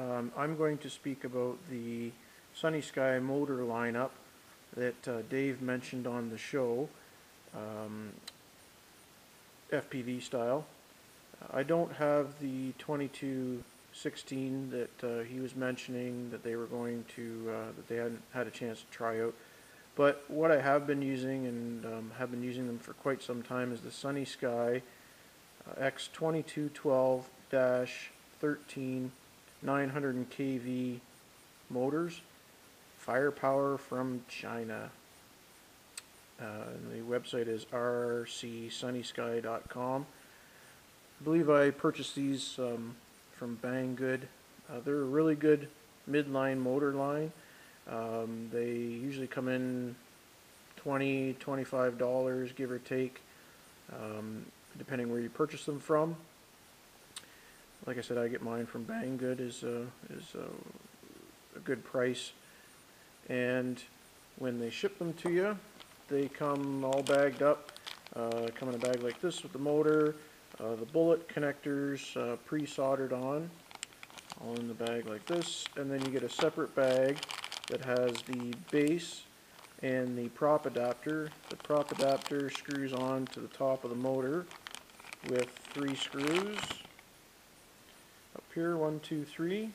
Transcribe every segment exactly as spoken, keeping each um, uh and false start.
Um, I'm going to speak about the SunnySky motor lineup that uh, Dave mentioned on the show, um, F P V style. I don't have the twenty-two sixteen that uh, he was mentioning that they were going to, uh, that they hadn't had a chance to try out. But what I have been using, and um, have been using them for quite some time, is the SunnySky uh, X twenty-two twelve dash thirteen nine hundred K V motors, Firepower from China. Uh, and the website is R C sunny sky dot com. I believe I purchased these um, from Banggood. Uh, they're a really good midline motor line. Um, they usually come in twenty to twenty-five dollars, give or take, um, depending where you purchase them from. Like I said, I get mine from Banggood. Is a, is a, a good price. And when they ship them to you, they come all bagged up. Uh, come in a bag like this with the motor, uh, the bullet connectors uh, pre-soldered on, all in the bag like this. And then you get a separate bag that has the base and the prop adapter. The prop adapter screws on to the top of the motor with three screws. Up here, one, two, three,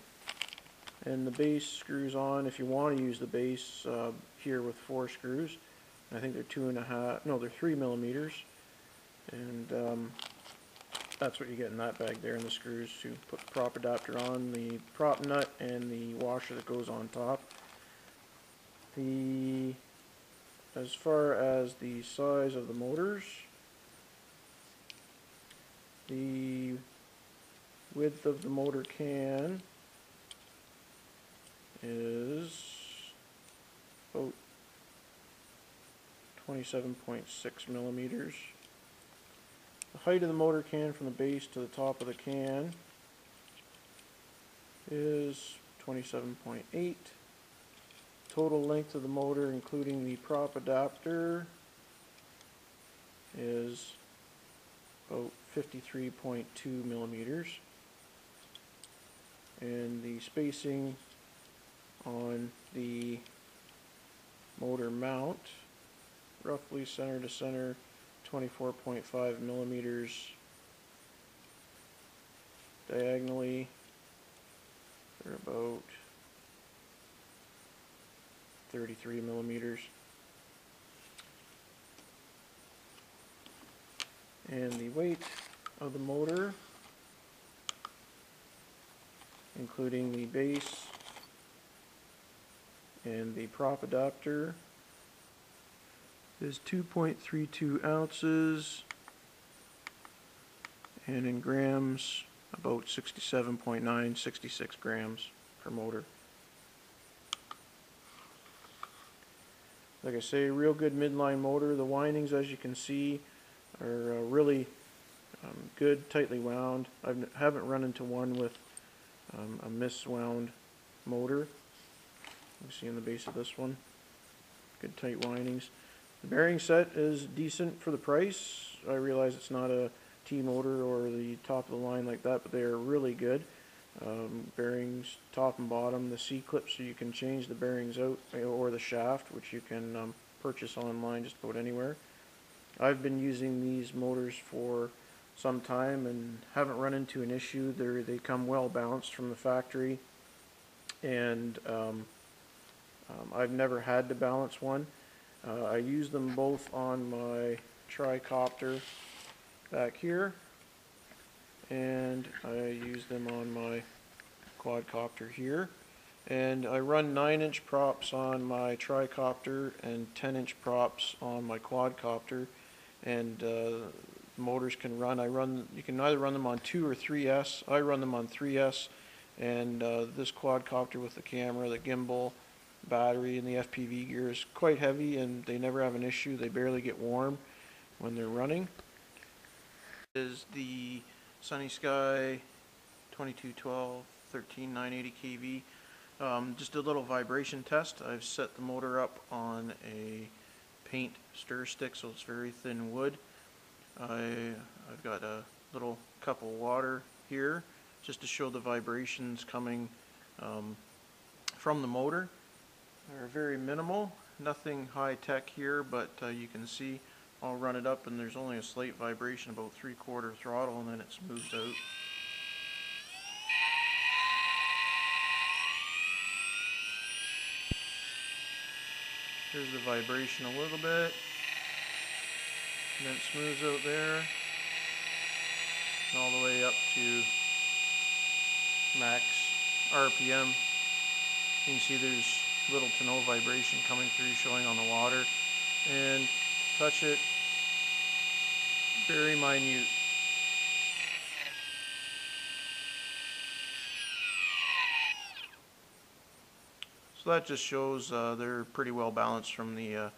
and the base screws on. If you want to use the base uh, here with four screws, I think they're two and a half. No, they're three millimeters, and um, that's what you get in that bag there. And the screws to put the prop adapter on, the prop nut, and the washer that goes on top. The as far as the size of the motors, the width of the motor can is about twenty-seven point six millimeters. The height of the motor can from the base to the top of the can is twenty-seven point eight. Total length of the motor, including the prop adapter, is about fifty-three point two millimeters. And the spacing on the motor mount, roughly center to center, twenty-four point five millimeters diagonally. They're about thirty-three millimeters. And the weight of the motor, including the base and the prop adapter, is two point three two ounces, and in grams about sixty-seven point nine six six grams per motor. Like I say, real good midline motor. The windings, as you can see, are uh, really um, good, tightly wound. I haven't run into one with Um, a miswound motor. You see in the base of this one, good tight windings. The bearing set is decent for the price. I realize it's not a T motor or the top of the line like that, but they are really good. Um, bearings top and bottom, the C clips, so you can change the bearings out, or the shaft, which you can um, purchase online just about anywhere. I've been using these motors for some time and haven't run into an issue. They're, they come well balanced from the factory, and um, um, I've never had to balance one. Uh, I use them both on my tricopter back here, and I use them on my quadcopter here. And I run nine inch props on my tricopter and ten inch props on my quadcopter, and uh, motors can run. I run. You can either run them on two or three S. I run them on three S, and uh, this quadcopter with the camera, the gimbal, battery, and the F P V gear is quite heavy, and they never have an issue. They barely get warm when they're running. Is the SunnySky twenty-two twelve thirteen nine eighty K V. Um, just a little vibration test. I've set the motor up on a paint stir stick, so it's very thin wood. I, I've got a little cup of water here just to show the vibrations coming um, from the motor. They're very minimal, nothing high-tech here, but uh, you can see I'll run it up and there's only a slight vibration, about three-quarter throttle, and then it smooths out. Here's the vibration a little bit, and then it smooths out there, and all the way up to max R P M. You can see there's little to no vibration coming through, showing on the water, and touch it, very minute. So that just shows uh, they're pretty well balanced from the uh,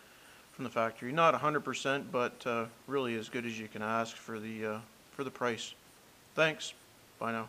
from the factory. Not one hundred percent, but uh, really as good as you can ask for the uh, for the price. Thanks. Bye now.